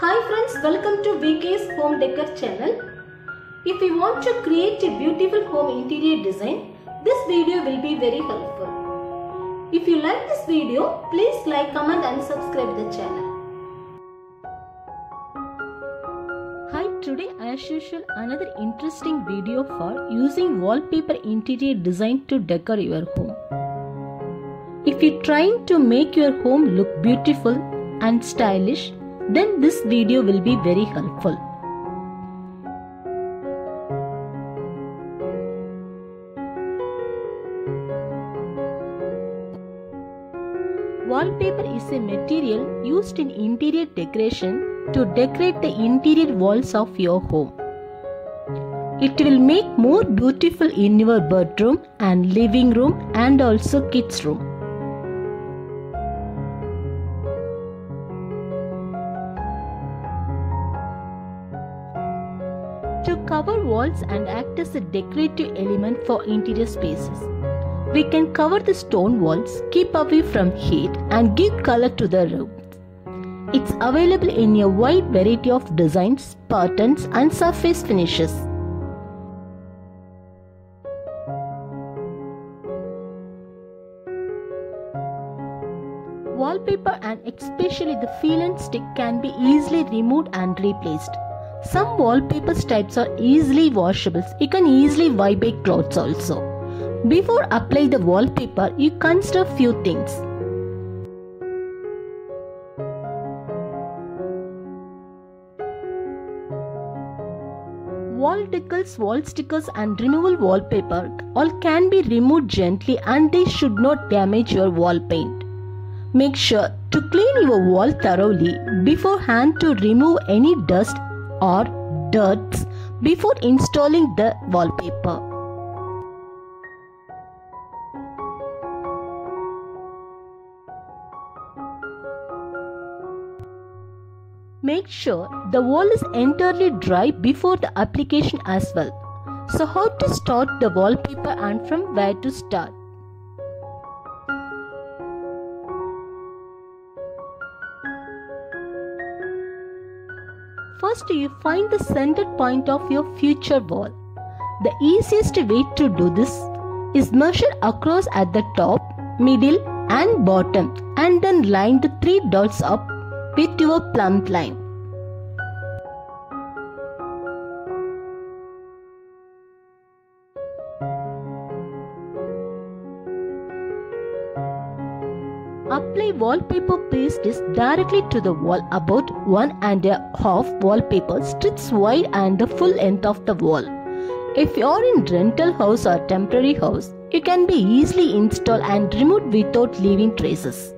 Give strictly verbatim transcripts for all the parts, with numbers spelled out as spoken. Hi friends, welcome to V K S Home Decor channel. If you want to create a beautiful home interior design, this video will be very helpful. If you like this video, please like, comment and subscribe the channel. Hi, today as usual another interesting video for using wallpaper interior design to decor your home. If you're trying to make your home look beautiful and stylish, then this video will be very helpful. Wallpaper is a material used in interior decoration to decorate the interior walls of your home. It will make more beautiful in your bedroom and living room and also kids' room. To cover walls and act as a decorative element for interior spaces, we can cover the stone walls, keep away from heat and give color to the room. It's available in a wide variety of designs, patterns and surface finishes. Wallpaper and especially the feel and stick can be easily removed and replaced. Some wallpaper types are easily washables. You can easily wipe by clothes also. Before applying the wallpaper, you consider few things. Wall decals, wall stickers and removal wallpaper all can be removed gently and they should not damage your wall paint. Make sure to clean your wall thoroughly beforehand to remove any dust or dirts before installing the wallpaper. Make sure the wall is entirely dry before the application as well. So how to start the wallpaper and from where to start? First, you find the center point of your future wall. The easiest way to do this is measure across at the top, middle and bottom and then line the three dots up with your plumb line. Apply wallpaper paste is directly to the wall about one and a half wallpaper strips wide and the full length of the wall. If you are in rental house or temporary house, you can be easily installed and removed without leaving traces.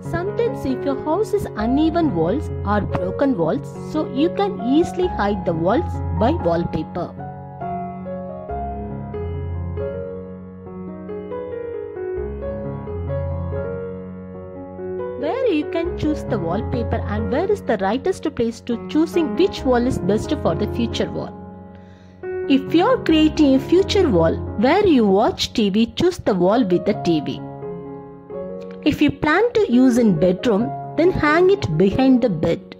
Sometimes if your house is uneven walls or broken walls, so you can easily hide the walls by wallpaper. Where you can choose the wallpaper and where is the rightest place to choosing which wall is best for the future wall. If you are creating a future wall where you watch T V, choose the wall with the T V. If you plan to use in bedroom, then hang it behind the bed.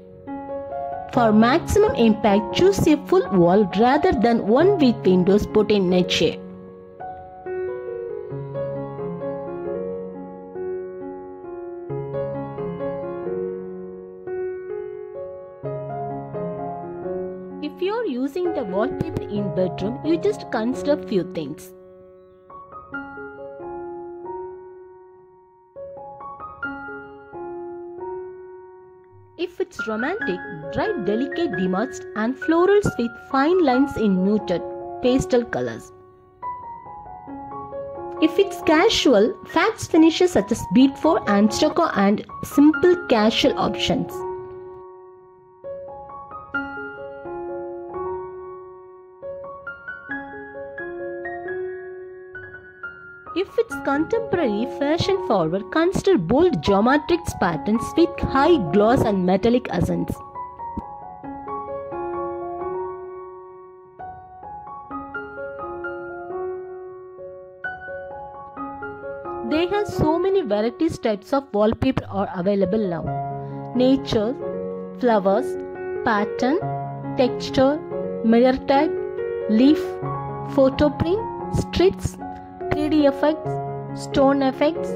For maximum impact, choose a full wall rather than one with windows put in a chair. If you are using the wallpaper in bedroom, you just consider few things. If it's romantic, try delicate damask and florals with fine lines in muted, pastel colors. If it's casual, fast finishes such as bead four and stucco and simple casual options. If it's contemporary, fashion forward, consider bold geometric patterns with high gloss and metallic accents. various types of wallpaper are available now. Nature, flowers, pattern, texture, mirror type, leaf, photo print, streaks, three D effects, stone effects,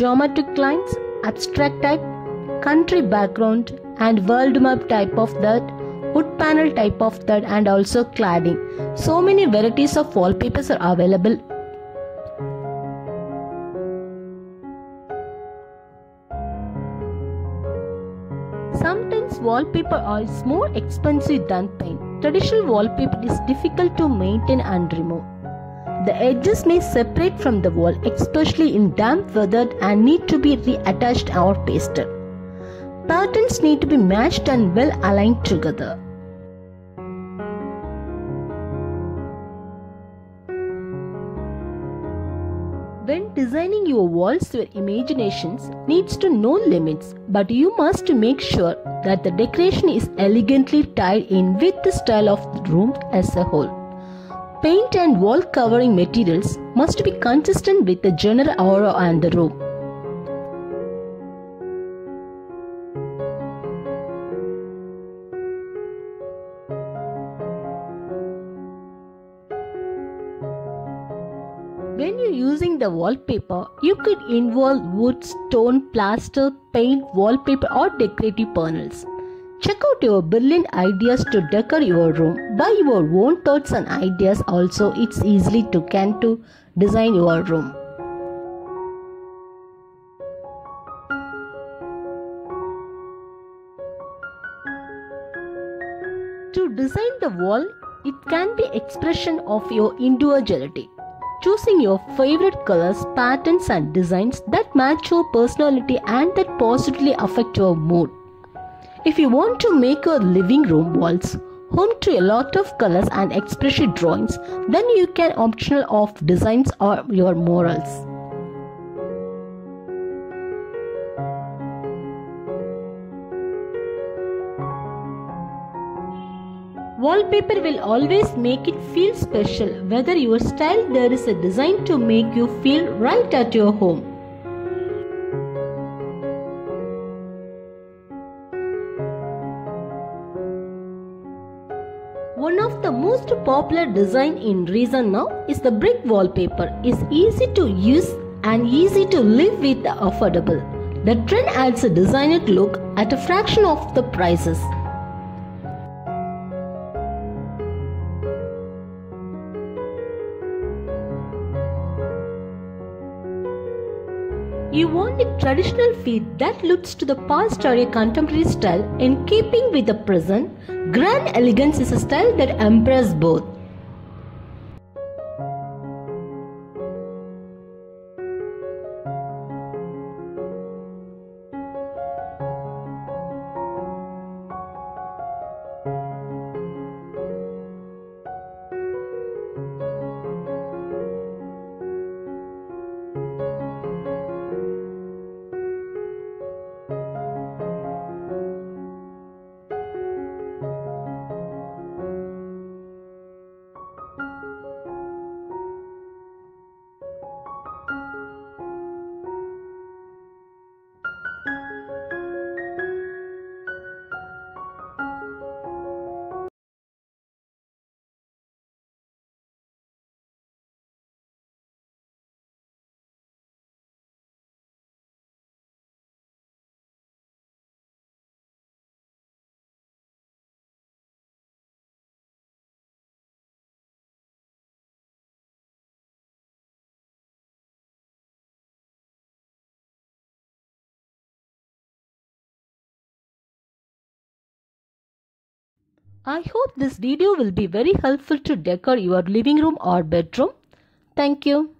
geometric lines, abstract type, country background and world map type of that, wood panel type of that, and also cladding. So many varieties of wallpapers are available. Sometimes wallpaper is more expensive than paint. Traditional wallpaper is difficult to maintain and remove. The edges may separate from the wall, especially in damp weather, and need to be reattached or pasted. Patterns need to be matched and well aligned together. When designing your walls, your imagination needs to know limits, but you must make sure that the decoration is elegantly tied in with the style of the room as a whole. Paint and wall covering materials must be consistent with the general aura and the room. When you're using the wallpaper, you could involve wood, stone, plaster, paint, wallpaper or decorative panels. Check out your brilliant ideas to decor your room. By your own thoughts and ideas also, it's easily to can to design your room. To design the wall, it can be expression of your individuality. Choosing your favorite colors, patterns and designs that match your personality and that positively affect your mood. If you want to make your living room walls home to a lot of colors and expressive drawings, then you can optional of designs or your murals. Wallpaper will always make it feel special. Whether your style, there is a design to make you feel right at your home. One of the most popular design in reason now is the brick wallpaper. It's easy to use and easy to live with, affordable. The trend adds a designer look at a fraction of the prices. You want a traditional feel that looks to the past or a contemporary style in keeping with the present. Grand elegance is a style that embraces both. I hope this video will be very helpful to decor your living room or bedroom. Thank you.